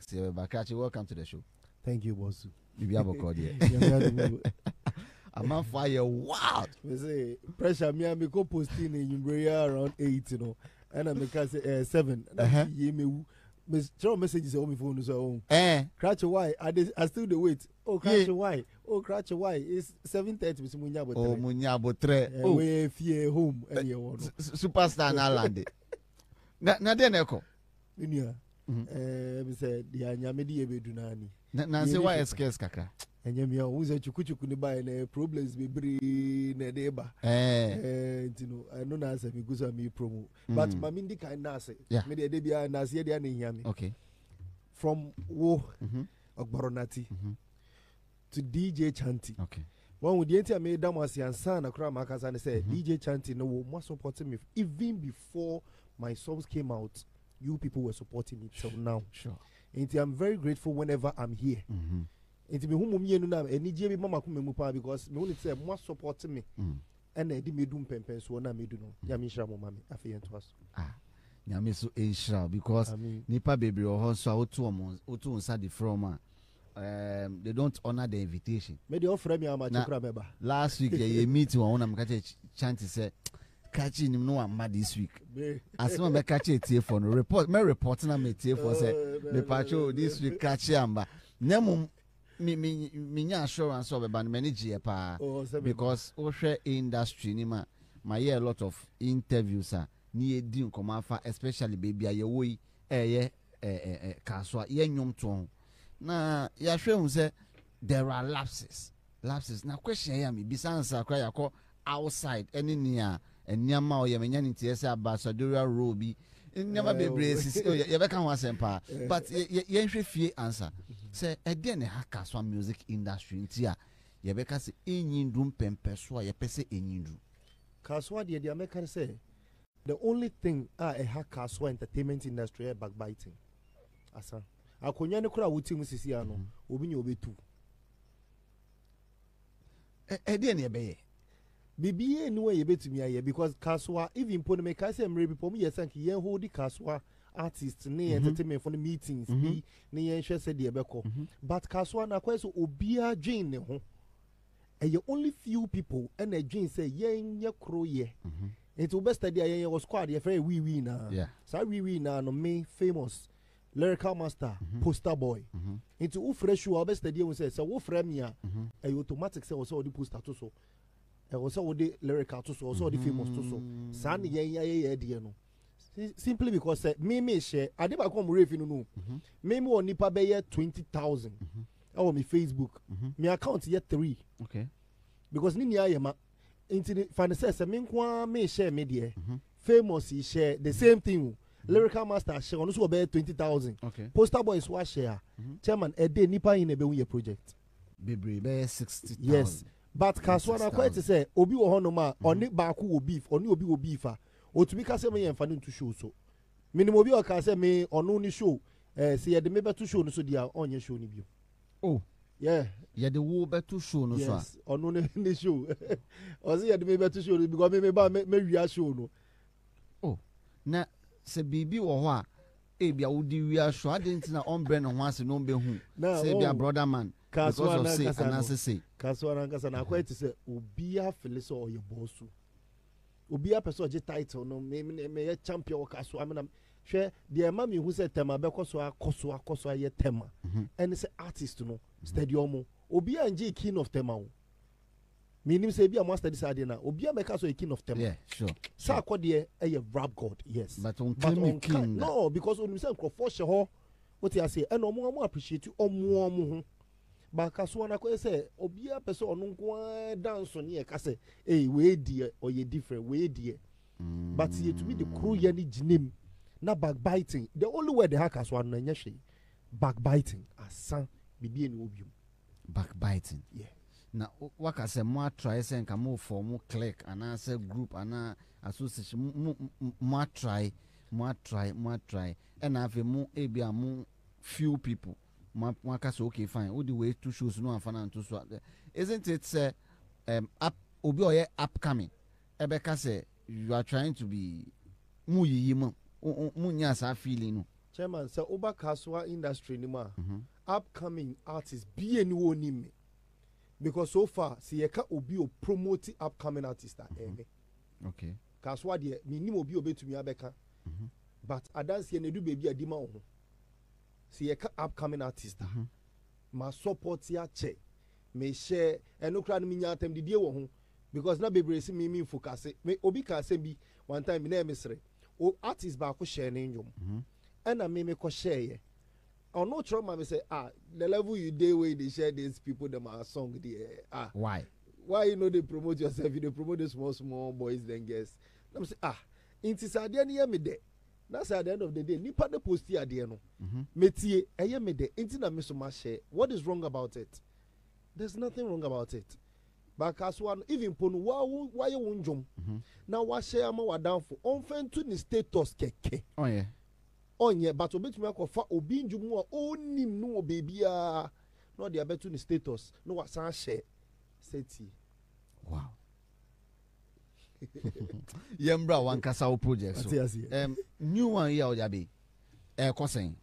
Bakachi, welcome to the show. Thank you, Bosu. You have a code here. I'm on fire. Wow. We say pressure me and me go posting in Umbria around 8, you know. And I'm because 7. Strong messages on my phone is own. Crouch why? I still the wait. Oh, crouch why? Oh, crouch why? It's 7:30. Miss Munyabo. Oh, Munyabo 3. We fear home. Superstar na lande. Na den eko. Unia. We said the anyamedi ebedunani. Na se why escape kaka. Enyamia uze chukuchuku ni ba na problems be bring na deba. You know, I know na se me go so me promo. But mamindi kind na se. Me dey bia na se dey na nyame. Okay. From wo Ogboronati to DJ Chanty. Okay. When we dey enter me da mo se ansa na kura maka sa say DJ Chanty no wo support me even before my songs came out. You people were supporting me till now. Sure. And I'm very grateful whenever I'm here. And me who me no any JB mama come me pa because me only say more support me. And I did me do pempen so na me do no. Ya me shira mama me afi ento aso. Ah. Ya me so ensure because nipa baby or ho so otu unsa the from they don't honor the invitation. Me dey offer me amachi kra meba. Last week they meet one am catch Chanty say catching him no I'm mad this week. As soon as I catch a telephone report, my reporting I made telephone say the patrol this week catch him but nemu me assurance of ban manager pa because Osha industry ni ma hear a lot of interviews ni edin come afa especially baby ayewoyi kaswa ye nyom ton na ya hwe hu say there are lapses na question here me bisansa akwa yakọ outside any near enyama o yemenya ntie se ambassadorial role bi enyama bebre sisi ye be kan wasempa but ye hwefie answer say e de ne haka so music industry ntia ye be ka se enyindum pempeso ye pese enyindu kaswa de american say the only thing a haka so entertainment industry e backbiting asa akonya ne kura wotim sisi ano obi nya obetu e de ne be ye bibiye no way betumi aye because kaswa even pon me ka say mre people me yesan ki yen hold kaswa artist ne entertainment for the meetings bi ne yen hwe say de ebeko but kaswa na kwaso obia dwen ne ho eye only few people and a dwen say yen ye kro ye it best study yen ye was squad ye for we na so we na no me famous lyrical master poster boy into who fresh you best study we say so wo frame ya e automatic say so the poster to so also with the lyrical to so also the famous to so san ye de no simply because me share adeba come rave no me won nipa be ye 20,000 on my Facebook my account ye 3 okay because ni nia ye ma into finances me kwa me share me there famous he share the same thing lyrical master share on so be 20,000 poster boys wa share chairman e de nipa in be we project bebre be 60,000 yes. But Kaswana quite say Obi Ohonoma or Nick Baku will beef or Obi will beefa or to be Casame and Fanning to show so. Minimobi or Casame or no show, say the member to show no so dear on your show. Oh, yeah, yeah, the wool better to show no, sir, or no show. Or say the member to show because maybe by maybe I show no. Oh, now say baby or what? Ebi Audi we are sure I didn't know on Ben on once and on Behu. Say be a brother man. Kaswana kasa na kwa eti se obia feleso oye bosu obia person je title no me ye champion o kaso amena hwe de ma me hu se tema be koso aye tema and say artist no stadium obia nje king of tema o me nim se bia master decide na obia be kaso king of tema yeah sure sa akode e rap god yes but on king no because on himself crofoshe ho what you say and omo appreciate omo ho ba Kaswana ko say obia person onu nko dance on e ka say eh we dey or ye different we dey but ye to be the crew ye ni jinim na backbiting the only way the hackers one na nyehwe backbiting asan bibie ni obium backbiting yeah na waka say mo try say nka mo form click ana say group ana association mo try and have mo e bia mo few people okay, fine. All the way to shows no and to swat. Isn't it up obi upcoming? Ebeka say you are trying to be mu yiyimo. Mu nyasa feeling no. Chairman, sir, Oba Kaswa industry nima. Upcoming artists, be a new name. Because so far, see, you can't be a promoting upcoming artist. Okay. Kaswa, dear, me, you will be obey to me, Abeka. But I don't see any do baby a demand. See, you can't upcoming artist. My support here, check. Me share, and no crowd me at them the deal home. Because now, baby, see me mean focus. Me, Obi can say me one time in a mystery. Oh, artist back share name. And I may share ye. Or no trauma, I say, the level you day way they share these people, them are song. Why? Why you know they promote yourself? You they promote the small boys, then girls. Them say, intisadian ye me de. That's at the end of the day. Ni pa de posti adiano. Metie, aye me de. Intina me so much share. What is wrong about it? There's nothing wrong about it. But as one, even pon why you won't jump. Now what share am I down for? Unfend to the status keke. Oh yeah. Onye but obet me akofa obi ndjumu a onim no baby a no dey abetu ni status no wasan share seti. Wow. Yembra wan kasa o project so new one here o jabi kosen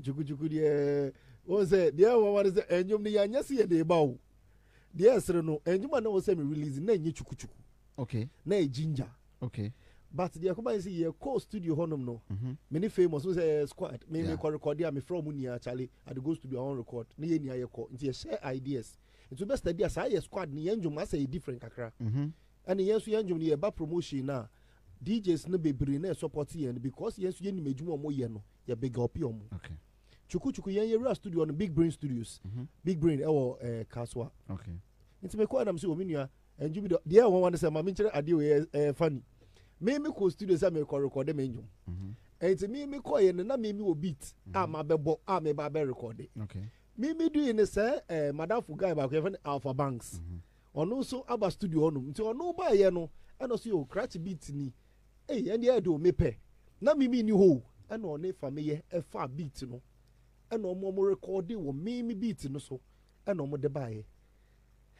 jugu de o say dey wan wan say enjum ni yanya se dey bawo dey esre no enjuma na o say me release na enyi chukuchuku. Okay, na e ginger. Okay. But the company say your call studio honum no. Many famous who say squad. Maybe record here. Me from Munia actually. I go studio on record. Ni ye ni aye call. Nti share ideas. Nti best idea say your squad ni enjum say different kakra. And yes we enjum ni ba promotion na. DJs no bebre na support here because yes you ni medjum mo ye no. Ye big up your mo. Okay. Chuku ye real studio on Big Brain Studios. Big Brain or Kaswa. Okay. Nti me call am say o Munia enjum do. There one say ma me chere ade we funny. Me ko studio say me ko record me njum. Enti me ko ye na me wo beat ama bebo ama ba be record. Okay. Me do in say madam fu guy ba ko Alpha Banks. Ono so aba studio onu. Nti ono ba ye no and also you crack beat ni. Eh and dey do me pe. Na me ni ho and one family e fa beat no. And mo record wo me beat no so and mo de ba ye.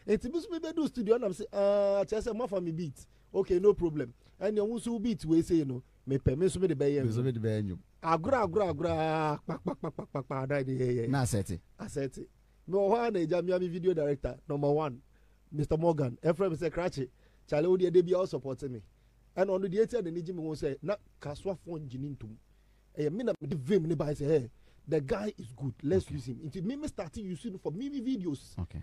Enti me be do studio and am say chese mo fa me beat. Okay, no problem. And you also beat we say, you know, me permit somebody to buy you. Agra, pack, na aseti. No one is a Miami video director, number one, Mr. Morgan, Ephraim, Mr. Cratchit, Charlie, dear, they be all supporting me. And on the theater, the Nijim will say, not Kaswa phone Jinintum. A minute, the guy is good, let's use him. Into me starting using for Mimi videos. Okay.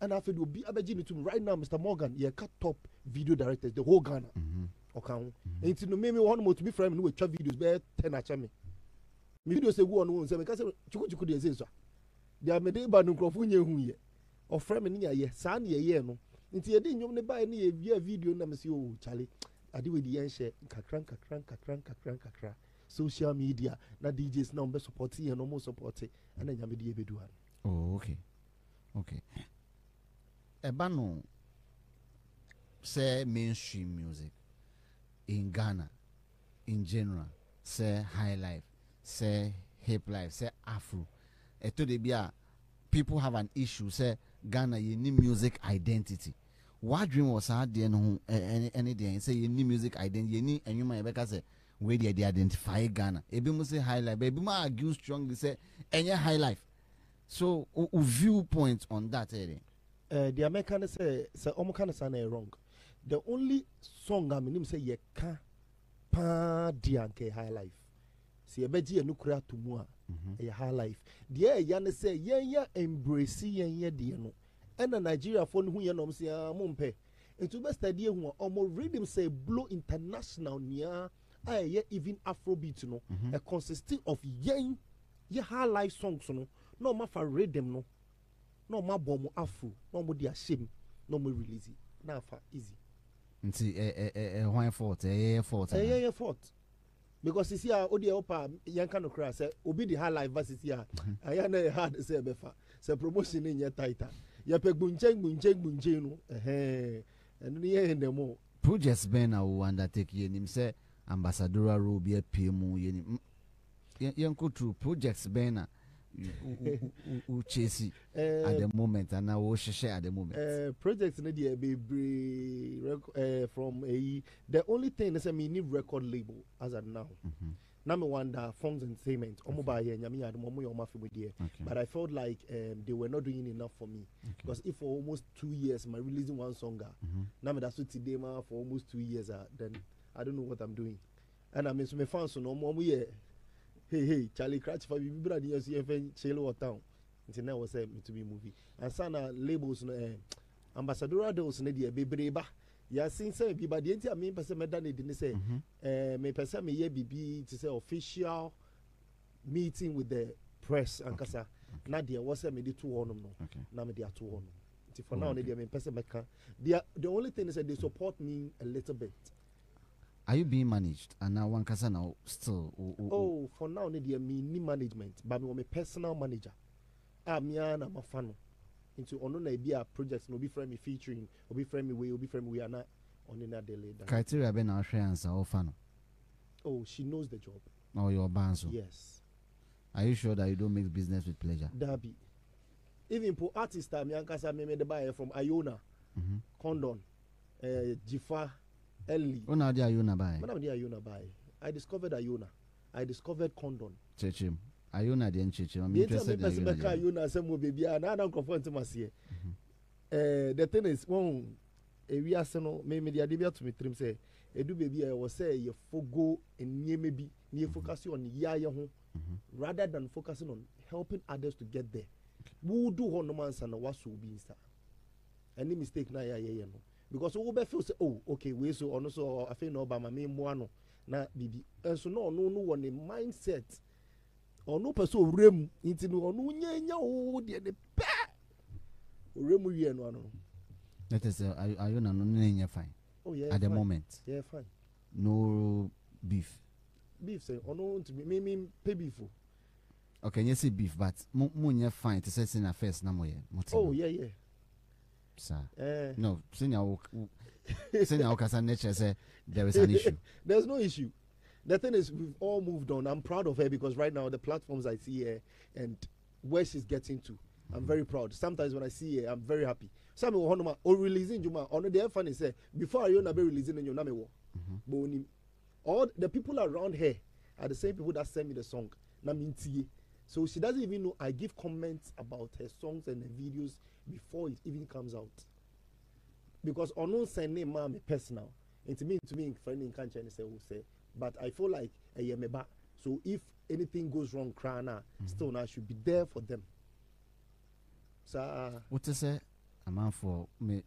And after it will be abegini to me right now, Mr. Morgan, you cut top video directors, the whole Ghana. Okay. And it's no me one more to be friend with 12 videos, better 10 at me. Videos say go on one, say, because you could say, sir. They are made by no crofun ye or friend near ye, son ye no. Into your ding, you buy any video, Namasi, oh, Charlie. I do with the end share, kakran. Social media, na DJs number support and almost support it, and then you may be doing. Oh, okay. Okay. Ebano say mainstream music in Ghana in general, say high life, say hip life, say afro. Etodebia people have an issue, say Ghana you need music identity. What dream was had there no any day say you need music identity, you need and you might because say where they identify Ghana. Ebi mo say high life, ebi mo argue strongly say any high life. So viewpoint on that area. The American say Omokanasana wrong. The only song I mean say ye can pa dianke high life. See a beji and nukra to moi a high life. The yana say ye embrace ye diano. And a Nigeria phone who yanom say mumpe. And to best idea who almost read him say blow international near I ye even Afrobeat no a consisting of ye high life songs no mafa read them no. No ma bomo afro, no mo dia shame, no mo release. Na fa easy. Nti one fault, fault. Fault. Because you see odi opa yanka no cry say obi the high life versus here. Aya na hard say be fa. Say promotion in your title. Ya pe gunche no. And ni ye ndemo. Projects Ben will undertake ye nim say ambassador role be pemu ye nim. Yan ko through projects Ben chasey at the moment and now share at the moment. Projects in the baby from a the only thing is I mean record label as of now. Namewanda forms and statements. Okay. But I felt like they were not doing enough for me. Okay. Because if for almost 2 years I'm releasing one song, for almost 2 years, then I don't know what I'm doing. And I mean, my fans no more. Hey, Charlie Cratch for me, brother, you see, Chelo town. Until now, was to be movie. And Sana labels, ambassador, those Nadia Bebreba. Ya since everybody, I mean, person Medani didn't say, may person may be to say official meeting with the press and Casa. Nadia was a made 2 on no. Namadia 2 on. For now, Nadia, may person Mekan. The only thing is that they support me a little bit. Are you being managed? And now one Casa now still. Oh, for now, Nadia, me management, but I'm a personal manager. I'm a fan. Into on idea projects no be frame featuring or be frame way or be frame we are not on another delay. Criteria ben our answer or fan. Oh, she knows the job. Oh, your bands. Yes. Are you sure that you don't make business with pleasure? Derby. Even poor artist Miankasa me made the buyer from Iona, Condon, Jifa, Ellie. Oh now the Iona buy. Madam the Iona buy. I discovered Iona. I discovered Condon. Chechim. Iona the NCH. I'm interested in Iona. The thing is, when we are saying, maybe I did to me. Trim say, I do baby. I was say you forgo and maybe you focus on your rather than focusing on helping others to get there. Who do one man's and what should be inside? Any mistake na yeah no because who be feel say oh okay we so on so I feel no by my main one na baby and so no one the mindset. Or no person rem into no no the pa remu ye no no that is are you no fine. Oh yeah, at the moment yeah fine no beef say or no to me pay beef okay you say beef but mo fine to say in affairs na mo ye oh yeah sir no senior okasa nature say there is an issue there's no issue. The thing is, we've all moved on. I'm proud of her because right now the platforms I see her and where she's getting to, I'm very proud. Sometimes when I see her, I'm very happy. Some people are releasing Juma. On the fan is before I be releasing in your name. All the people around her are the same people that send me the song. So she doesn't even know I give comments about her songs and her videos before it even comes out. Because on no send name, I'm personal. And to me, friend in country and say, who say. But I feel like I am a back. So if anything goes wrong, Krana, still I should be there for them. So what is it? A man for me,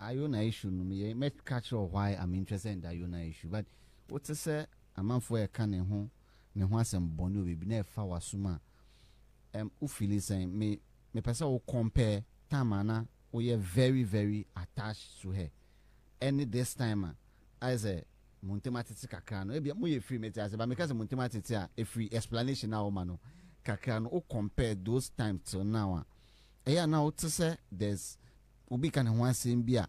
Iona issue. Me may catch or why I'm interested in the Iona issue. But what is it? A man for a cannon home, no one some bonny will be never for summa. Ufili saying me person will compare Tamana, we are very, very attached to her. Any this time, I say. Montematics Kakano, maybe a free metas, but because Montematics a free explanation now, Mano Kakano, or compare those times till now. Aya now to say there's Ubican and one same beer.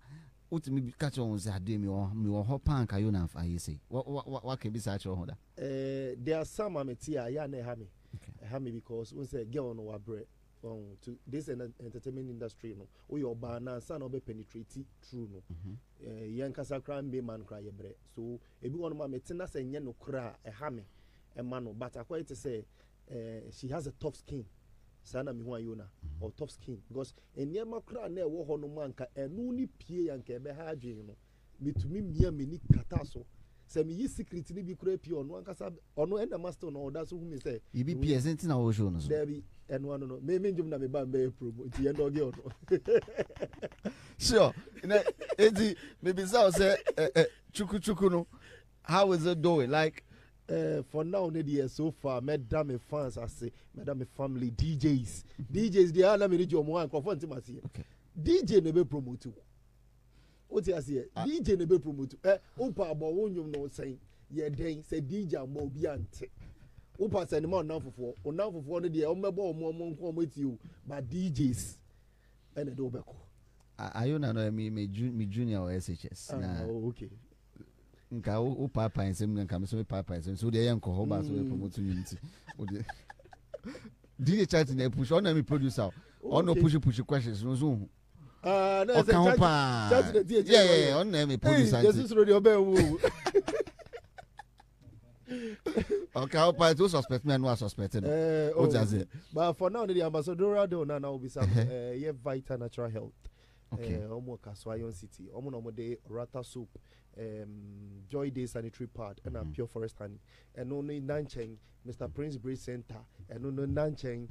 Would me catch on the Ademi or Hopan Kayuna for you say? What can be such a order? There are some Ametia, Yane Hammy, Hammy, because once a girl on our bread to this entertainment industry, no, or your banana, son of a penetrating true no. Yankasa crime be man cry a bread. So if you want my metinas and yano cry a hammer a man, but I quite to say she has a tough skin. Sana miwa Iona or tough skin because a near macra near war no manka and only pie and kebehajino. Me to me, mere mini catasso. Semi ye secretly be creepy on one cassa or no end a master no, that's whom you say. You be present in our journals. There be and one no, may mean Jumna be bambe promote the end of your. Sure, Eddie, maybe so say, Chukuchukuno. How is it doing? Like, for now, Nadia, so far, Madame fans, I say, Madame family, DJs, they are not me to one confront him. I see DJ never promote you. What you say? DJ never promote you. Opa, about one you know saying, yeah, then say DJ more beyond. Opa said, no, now for the day, I'm more with you, but DJs and the doorbell. I don't know me junior or SHS. Oh, okay. Nkao papa and some come so papa and so they uncle Homer so promoting. Did you try to push on me producer? Or no push questions? No zoom. Ah, that's a yeah, on me producer. This is radio bell. Okay, I'll pay two suspects, man, one suspect. But for now, the ambassador will be some Vita Natural Health. Okay. Kaswayon City. Omode Rata Soup. Joy Day Sanitary Pad and a Pure Forest Honey. And only Nancheng, Mr. Prince Bridge Center. And only Nancheng.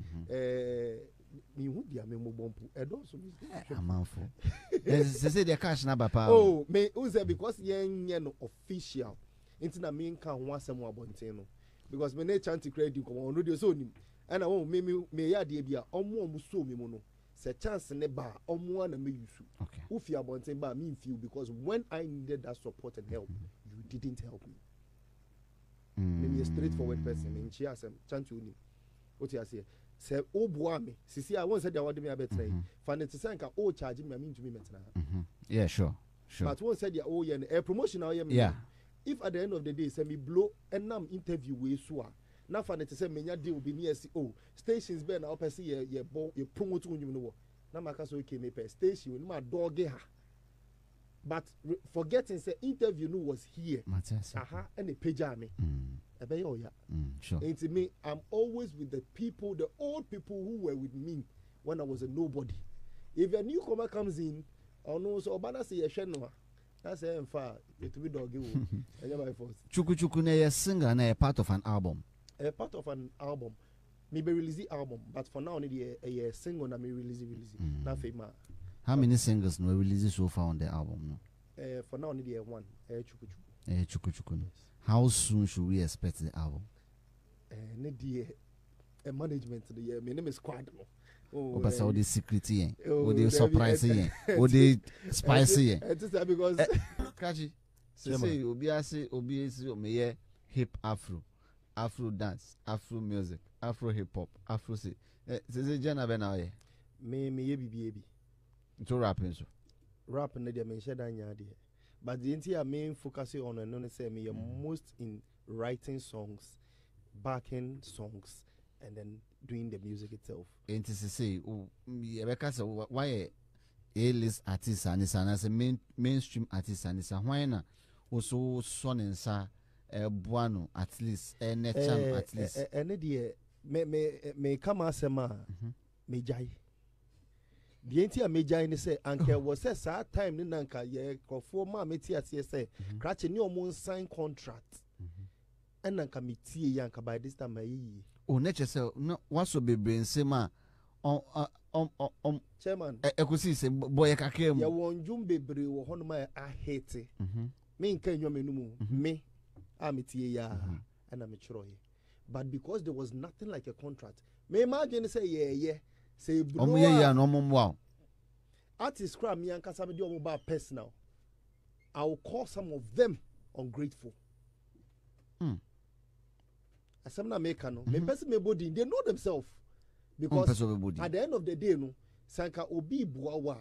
Oh, me because yen official. Intina mean can want some more bonteno. Because when they chant to create you on radio soon, and I won't may ya debia on one muso mimono. Set chance in a bar on one and me you. Okay. If you are bonten by mean few, because when I needed that support and help, you didn't help me. Maybe a straightforward person and she has chant you. What you say? Say, oh, boami. See, I once said I wanted me a better. Fanatisan can all charge me, I mean to me maintenant. Yeah, sure. Sure. But one said, oh, yeah, a promotional. Yeah. If at the end of the day, say me blow and nam interview with Sua. Now for the say many deal be near CEO stations be na opese ye bo ye promote unyu no wo. Na maka so came per station no ma dog ha. But forgetting say interview no was here. Aha and the page am. Ebe yo ya. Sure. And to me I'm always with the people, the old people who were with me when I was a nobody. If a newcomer comes in, or no so obana say ye hwe no. That's in fact it will dog you. Chuku na ye singer na a part of an album. A part of an album. Maybe release the album, but for now only a single na me release. Na fema. How many singles no release so far on the album no? For now only one. Chuku. How soon should we expect the album? The management the my name is Quad. Oh, but so the secret here, oh, the surprise here, oh, the spicy here. It is because Kachi, say Obiasi, Obiasi, Omeye, hip Afro dance, Afro music, Afro hip hop, Afro say. Say Jana Benaye. Me yebi. To rapping so. Rap na dia me sheda nya dia. But the entire main focus on and no say me most in writing songs, backing songs, and then doing the music itself. And to say, why A-list artists and it's a mainstream artist and it's a why also son and sa buano at least a necham at least. Any dear may come as a man may jai. The entire may jai say uncle was a sad time in Nanka ye conforma meti at say cracking your moon sign contract and Nanka meti yanka by this time. Oh, nature so no what's so be brain sema chairman ekusi se boy kakem ya wonjum bebre wo hono ma ahete me nkan nyo menum me amiti ya ana me chiro ye, but because there was nothing like a contract me imagine say yeah say bro omo ye ya no momwa artist cram me anka sabe omo ba personal. I will call some of them ungrateful. Asamna maker no me person me body they know themselves, because at the end of the day no sanka obi buawa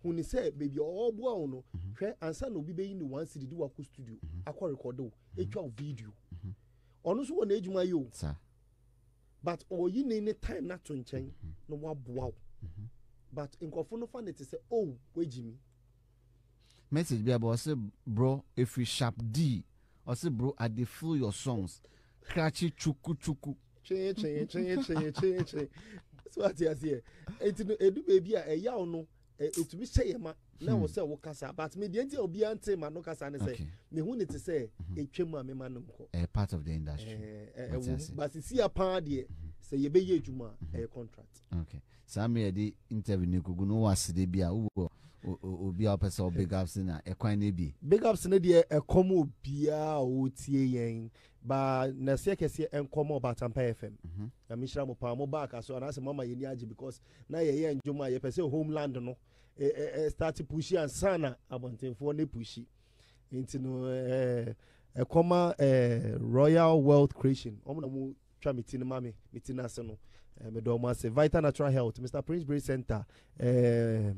who say baby all bua no hwe ansa na obi be in one city do aku studio akọ record o etwa video onu so won ejuma yo sir, but oyi ni time na to nchen no wa bua, but nkofo no fan it say oh wejimi message be about say bro if we sharp d or say bro I dey feel your songs. Kachi chuku. Change. That's what he has here. It do baby a yaw no. It be say ma na we say we kasa, but me dey obi ante ma no kasa ne say. Me hu ne te say etwema me ma no nko. A part of the industry. But see a part there say ye be ye adwuma a contract. Okay. Samia dey interview ne kugu no was dey bia wo obi a person big ups na e kwan na bi. Big ups na dey e kom obi a o tie yen. Ba na se kese enkomo ba Tampa FM na mishira mo pa mo back aso na se mama yeni age, because na ye njuma ye pese homeland no start pushi and sana abontenfo ne pushi nti no ekoma Royal Wealth Creation omo na mo twa miti ne mame miti na se no me do mo ase Vital Natural Health, Mr. Prince Bridge Center, the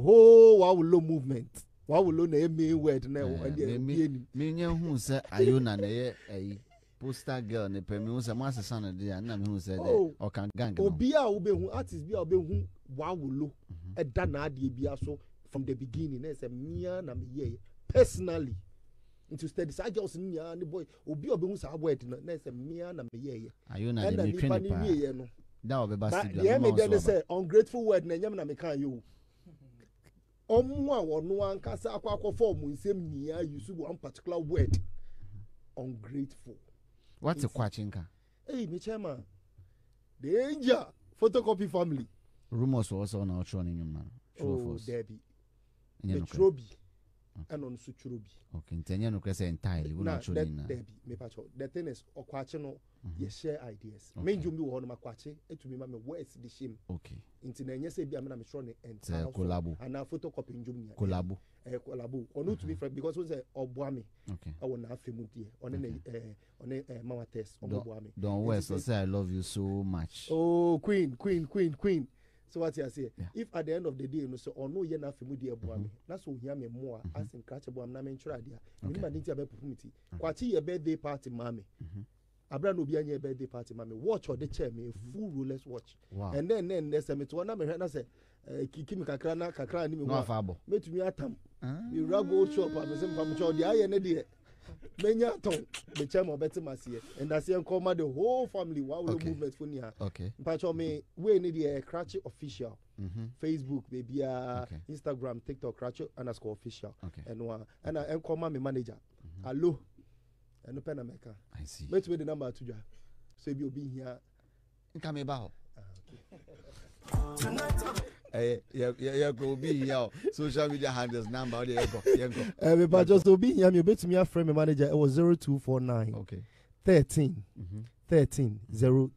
whole Wawulo movement. Why will you name word now? Who said Iona a poster girl and a permuse a master son of the and who said, or can gang or be our artist be our who Wawulu a Dana de Biaso from the beginning as a mere personally. into steady sagels in ya and boy will be obus are waiting. Next, me and a year. Iona, and you can't be now. The bastard, yeah, me then say ungrateful word, and Yamna me can you. On one or no one can say a quack of form with same near you see one particular word. Ungrateful. What's a quachinka? Hey, me chairman. Danger photocopy family. Rumors was on our showing you, man. Oh, Debbie. Metrobi and on Suchurubi. Okay, Tanya Cressa entirely. Debbie, me patcho. The thing is, or quachano, you share ideas. Main you knew on my quache, and to be my words the shame. Okay. Intinanya say, be a man, I'm strong and collabo, and now photocopying Jumia. Collabo, a collabo, or not to be frank, because was a Obwami. Okay. I will not film you on a mama test on Obwami. Don't worry, so say I love you so much. Oh, Queen. So what you say? Yeah. If at the end of the day, you know, so or no, you're not familiar, boy. That's what you more as in catch a boy. I'm not in charge. You need my opportunity. Kwati your birthday party, mommy. Abra no be any birthday party, mommy. Watch or the chair me full rulers watch. Wow. And then there's a metu. Now me hear na say, Kikimi kakra ni me wa. No fabo. Me to me atam. Me rago shop. Me say me famcho di aye ne di. Menya ton the chair mo beti masiye. And that's him come the whole family. Wow, we movement for niya. Okay. But for me, we need the Cratchy official. Facebook, maybe Instagram, TikTok, Cratchy _official. Okay. And I come my manager. Hello. And open America. I see. Let's wait the number to you. So you'll be here. Come about. Yeah, go be here. Social media handles number. There you go. But just to be here, you bet me a friend, my manager. It was 0249. Okay. 13 13 02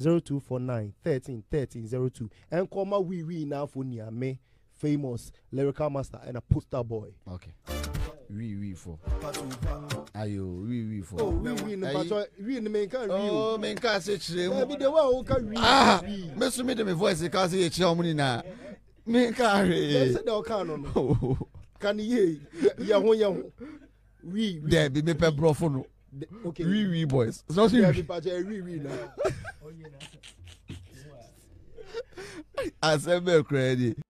0249 13 13 02. And come out we now for near me, famous lyrical master and a poster boy. Okay. We for. Ayo, we for. Oh, we in the main car. Oh, main car search. Maybe the one who can. Ah, Mr. Made me voice. The car search. How many na? Main car. That's the car no. Can ye? Yahoo. We. There be me pe bro for no. Okay. We boys. Nothing. There be paja we na. I said me crazy.